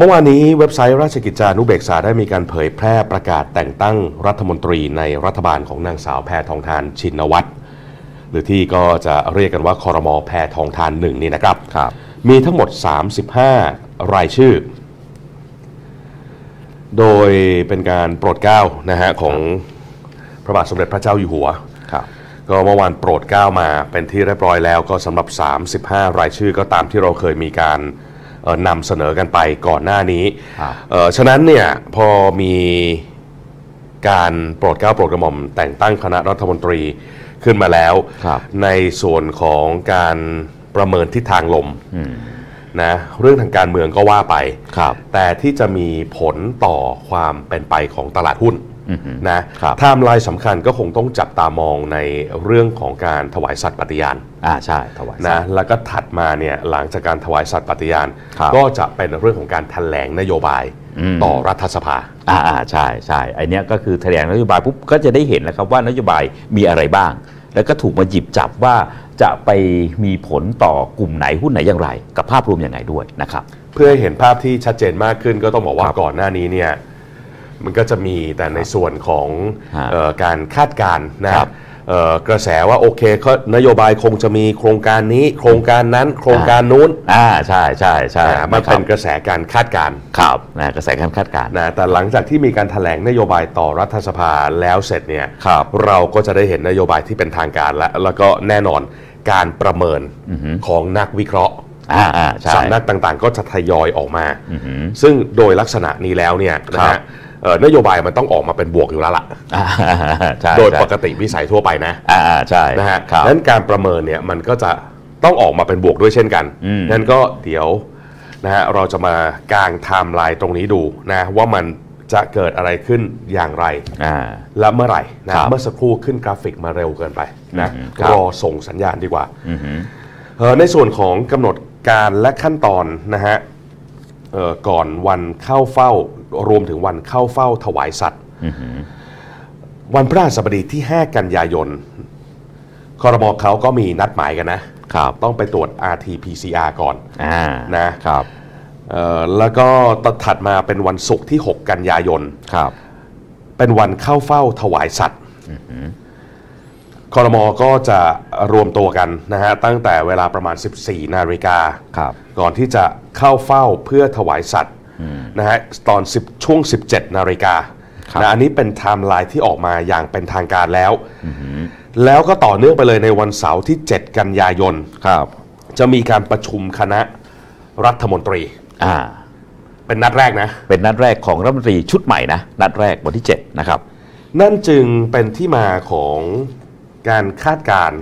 เมื่อวานนี้เว็บไซต์ราชกิจจานุเบกษาได้มีการเผยแพร่ประกาศแต่งตั้งรัฐมนตรีในรัฐบาลของนางสาวแพทองธารชินวัตรหรือที่ก็จะเรียกกันว่าครม.แพทองธารหนึ่งนี่นะครับมีทั้งหมด35รายชื่อโดยเป็นการโปรดเกล้านะฮะของพระบาทสมเด็จพระเจ้าอยู่หัวก็เมื่อวานโปรดเกล้ามาเป็นที่เรียบร้อยแล้วก็สำหรับ35รายชื่อก็ตามที่เราเคยมีการนำเสนอกันไปก่อนหน้านี้ฉะนั้นเนี่ยพอมีการโปรดเกล้าโปรดกระหม่อมแต่งตั้งคณะรัฐมนตรีขึ้นมาแล้วในส่วนของการประเมินทิศทางลมนะเรื่องทางการเมืองก็ว่าไปแต่ที่จะมีผลต่อความเป็นไปของตลาดหุ้นนะไทม์ไลน์สำคัญก็คงต้องจับตามองในเรื่องของการถวายสัตย์ปฏิญาณใช่ถวายนะแล้วก็ถัดมาเนี่ยหลังจากการถวายสัตย์ปฏิญาณก็จะเป็นเรื่องของการแถลงนโยบายต่อรัฐสภาใช่ใช่ไอเนี้ยก็คือแถลงนโยบายปุ๊บก็จะได้เห็นแล้วครับว่านโยบายมีอะไรบ้างแล้วก็ถูกมาหยิบจับว่าจะไปมีผลต่อกลุ่มไหนหุ้นไหนอย่างไรกับภาพรวมอย่างไรด้วยนะครับเพื่อให้เห็นภาพที่ชัดเจนมากขึ้นก็ต้องบอกว่าก่อนหน้านี้เนี่ยมันก็จะมีแต่ในส่วนของการคาดการณ์นะกระแสว่าโอเคนโยบายคงจะมีโครงการนี้โครงการนั้นโครงการนู้นใช่ใช่ใช่มันเป็นกระแสการคาดการณ์ครับนะกระแสการคาดการณ์นะแต่หลังจากที่มีการแถลงนโยบายต่อรัฐสภาแล้วเสร็จเนี่ยเราก็จะได้เห็นนโยบายที่เป็นทางการแล้วก็แน่นอนการประเมินของนักวิเคราะห์สำนักต่างๆก็จะทยอยออกมาซึ่งโดยลักษณะนี้แล้วเนี่ยนะฮะนโยบายมันต้องออกมาเป็นบวกอยู่แล้วล่ะโดยปกติวิสัยทั่วไปนะใช่นะฮะดังนั้นการประเมินเนี่ยมันก็จะต้องออกมาเป็นบวกด้วยเช่นกันนั้นก็เดี๋ยวนะฮะเราจะมากางไทม์ไลน์ตรงนี้ดูนะว่ามันจะเกิดอะไรขึ้นอย่างไรและเมื่อไหร่นะเมื่อสักครู่ขึ้นกราฟิกมาเร็วเกินไปนะรอส่งสัญญาณดีกว่าในส่วนของกำหนดการและขั้นตอนนะฮะก่อนวันเข้าเฝ้ารวมถึงวันเข้าเฝ้าถวายสัตย์วันพฤหัสบดีที่5 กันยายนครม.เขาก็มีนัดหมายกันนะต้องไปตรวจ RT-PCR ก่อนนะครับแล้วก็ถัดมาเป็นวันศุกร์ที่6 กันยายนเป็นวันเข้าเฝ้าถวายสัตย์ครม.ก็จะรวมตัวกันนะฮะตั้งแต่เวลาประมาณ 14:00 น.ก่อนที่จะเข้าเฝ้าเพื่อถวายสัตย์นะฮะตอนช่วง 17:00 น.นะอันนี้เป็นไทม์ไลน์ที่ออกมาอย่างเป็นทางการแล้วแล้วก็ต่อเนื่องไปเลยในวันเสาร์ที่7 กันยายนจะมีการประชุมคณะรัฐมนตรีเป็นนัดแรกนะเป็นนัดแรกของรัฐมนตรีชุดใหม่นะนัดแรกวันที่7นะครับนั่นจึงเป็นที่มาของการคาดการณ์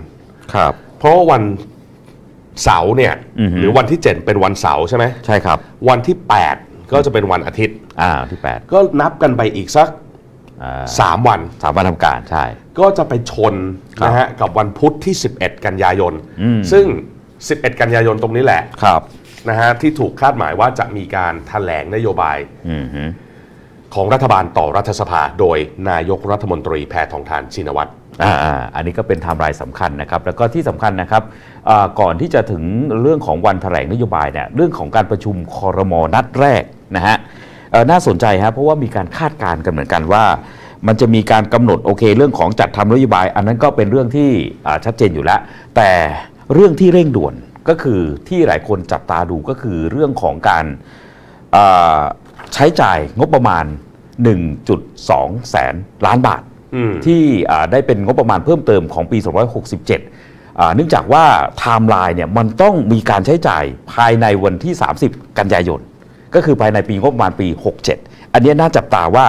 เพราะวันเสาร์เนี่ยหรือวันที่7เป็นวันเสาร์ใช่ไหมใช่ครับวันที่8ก็จะเป็นวันอาทิตย์ที่8ก็นับกันไปอีกสัก3 วันทำการใช่ก็จะไปชนนะฮะกับวันพุธที่11 กันยายนซึ่ง11 กันยายนตรงนี้แหละนะฮะที่ถูกคาดหมายว่าจะมีการแถลงนโยบายของรัฐบาลต่อรัฐสภาโดยนายกรัฐมนตรีแพทองธารชินวัตรอันนี้ก็เป็นไทม์ไลน์สำคัญนะครับแล้วก็ที่สำคัญนะครับก่อนที่จะถึงเรื่องของวันแถลงนโยบายเนี่ยเรื่องของการประชุมครม.นัดแรกนะฮะน่าสนใจครับเพราะว่ามีการคาดการณ์กันเหมือนกันว่ามันจะมีการกำหนดโอเคเรื่องของจัดทำนโยบายอันนั้นก็เป็นเรื่องที่ชัดเจนอยู่แล้วแต่เรื่องที่เร่งด่วนก็คือที่หลายคนจับตาดูก็คือเรื่องของการใช้จ่ายงบประมาณ 1.2 แสนล้านบาทที่ได้เป็นงบประมาณเพิ่มเติมของปี2567เนื่องจากว่าไทม์ไลน์เนี่ยมันต้องมีการใช้จ่ายภายในวันที่30 กันยายนก็คือภายในปีงบประมาณปี67อันนี้น่าจับตาว่า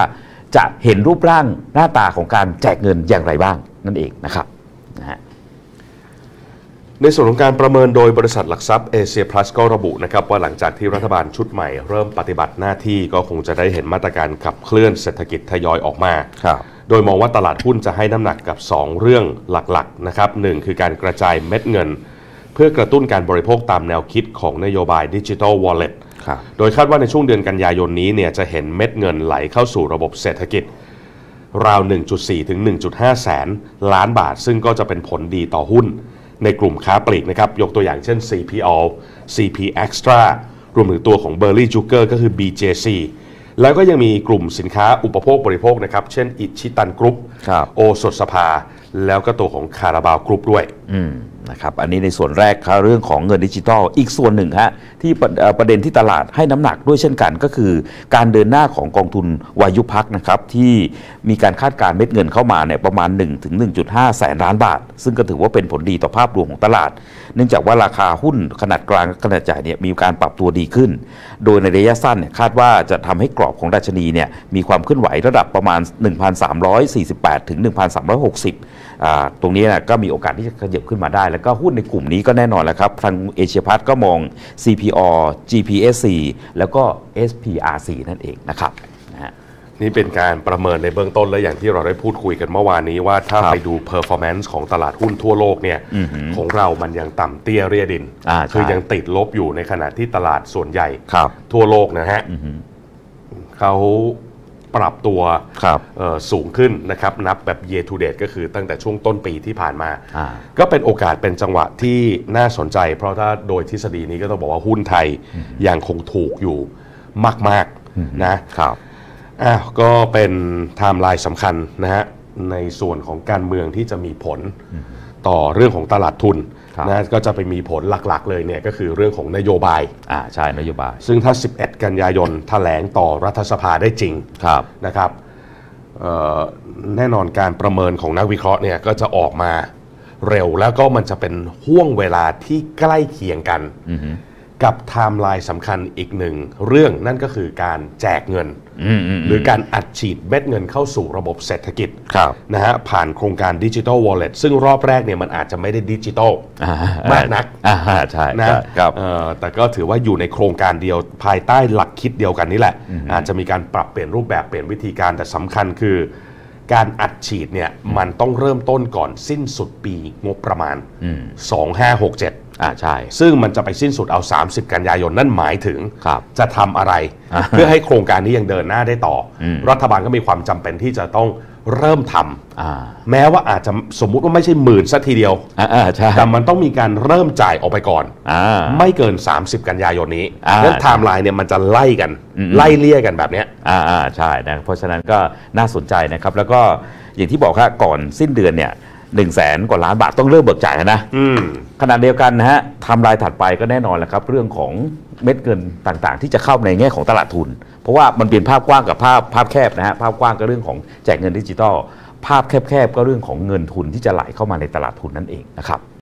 จะเห็นรูปร่างหน้าตาของการแจกเงินอย่างไรบ้างนั่นเองนะครับในส่วนของการประเมินโดยบริษัทหลักทรัพย์เอเชียพลัสก็ระบุนะครับว่าหลังจากที่รัฐบาลชุดใหม่เริ่มปฏิบัติหน้าที่ก็คงจะได้เห็นมาตรการขับเคลื่อนเศรษฐกิจทยอยออกมาโดยมองว่าตลาดหุ้นจะให้น้ำหนักกับ2เรื่องหลักๆนะครับ1คือการกระจายเม็ดเงินเพื่อกระตุ้นการบริโภคตามแนวคิดของนโยบาย Digital Wallet โดยคาดว่าในช่วงเดือนกันยายนนี้เนี่ยจะเห็นเม็ดเงินไหลเข้าสู่ระบบเศรษฐกิจราว 1.4 ถึง 1.5 แสนล้านบาทซึ่งก็จะเป็นผลดีต่อหุ้นในกลุ่มค้าปลีกนะครับยกตัวอย่างเช่น CPO, CP Extra รวมถึงตัวของ Burley Jugger ก็คือ BJC แล้วก็ยังมีกลุ่มสินค้าอุปโภคบริโภคนะครับเช่นอิชิตันกรุ๊ปโอสถสภาแล้วก็ตัวของคาราบาวกรุ๊ปด้วยนะครับอันนี้ในส่วนแรกครับเรื่องของเงินดิจิทัลอีกส่วนหนึ่งฮะที่ประเด็นที่ตลาดให้น้ำหนักด้วยเช่นกันก็คือการเดินหน้าของกองทุนวายุพักนะครับที่มีการคาดการณ์เม็ดเงินเข้ามาเนี่ยประมาณ 1-1.5 แสนล้านบาทซึ่งก็ถือว่าเป็นผลดีต่อภาพรวมของตลาดเนื่องจากว่าราคาหุ้นขนาดกลางขนาดใหญ่เนี่ยมีการปรับตัวดีขึ้นโดยในระยะสั้นเนี่ยคาดว่าจะทำให้กรอบของดัชนีเนี่ยมีความเคลื่อนไหวระดับประมาณ 1,348 ถึง 1,360 ตรงนี้นะก็มีโอกาสที่จะขยับขึ้นมาได้แล้วก็หุ้นในกลุ่มนี้ก็แน่นอนแล้วครับทางเอเชียพาร์ทก็มอง CPO GPSC แล้วก็ SPRC นั่นเองนะครับนี่เป็นการประเมินในเบื้องต้นและอย่างที่เราได้พูดคุยกันเมื่อวานนี้ว่าถ้าไปดู performance ของตลาดหุ้นทั่วโลกเนี่ยของเรามันยังต่ำเตี้ยเรียดินคือยังติดลบอยู่ในขณะที่ตลาดส่วนใหญ่ทั่วโลกนะฮะเขาปรับตัวสูงขึ้นนะครับนับแบบ year to date ก็คือตั้งแต่ช่วงต้นปีที่ผ่านมาก็เป็นโอกาสเป็นจังหวะที่น่าสนใจเพราะถ้าโดยทฤษฎีนี้ก็ต้องบอกว่าหุ้นไทยยังคงถูกอยู่มากๆนะครับก็เป็นไทม์ไลน์สำคัญนะฮะในส่วนของการเมืองที่จะมีผลต่อเรื่องของตลาดทุนนะก็จะไปมีผลหลักๆเลยเนี่ยก็คือเรื่องของนโยบายใช่นโยบายซึ่งถ้า11กันยายนแถลงต่อรัฐสภาได้จริงนะครับแน่นอนการประเมินของนักวิเคราะห์เนี่ยก็จะออกมาเร็วแล้วก็มันจะเป็นห่วงเวลาที่ใกล้เคียงกันกับไทม์ไลน์สำคัญอีกหนึ่งเรื่องนั่นก็คือการแจกเงินหรือการอัดฉีดเม็ดเงินเข้าสู่ระบบเศรษฐกิจนะฮะผ่านโครงการ Digital Wallet ซึ่งรอบแรกเนี่ยมันอาจจะไม่ได้ดิจิทัลมากนักใช่นะครับแต่ก็ถือว่าอยู่ในโครงการเดียวภายใต้หลักคิดเดียวกันนี่แหละอาจจะมีการปรับเปลี่ยนรูปแบบเปลี่ยนวิธีการแต่สำคัญคือการอัดฉีดเนี่ยมันต้องเริ่มต้นก่อนสิ้นสุดปีงบประมาณ2567ใช่ซึ่งมันจะไปสิ้นสุดเอา30กันยายนนั่นหมายถึงจะทำอะไรเพื่อให้โครงการนี้ยังเดินหน้าได้ต่อรัฐบาลก็มีความจำเป็นที่จะต้องเริ่มทำแม้ว่าอาจจะสมมุติว่าไม่ใช่หมื่นซะทีเดียวแต่มันต้องมีการเริ่มจ่ายออกไปก่อนไม่เกิน30กันยายนนี้แล้วไทม์ไลน์เนี่ยมันจะไล่กันไล่เลี่ยกันแบบนี้ใช่นะเพราะฉะนั้นก็น่าสนใจนะครับแล้วก็อย่างที่บอกครับก่อนสิ้นเดือนเนี่ย100,000 กว่าล้านบาทต้องเริ่มเบิกจ่ายนะขณะเดียวกันนะฮะไทม์ไลน์ถัดไปก็แน่นอนแหละครับเรื่องของเม็ดเงินต่างๆที่จะเข้าในแง่ของตลาดทุนเพราะว่ามันเปลี่ยนภาพกว้างกับภาพแคบนะฮะภาพกว้างก็เรื่องของแจกเงินดิจิทัลภาพแคบๆก็เรื่องของเงินทุนที่จะไหลเข้ามาในตลาดทุนนั่นเองนะครับ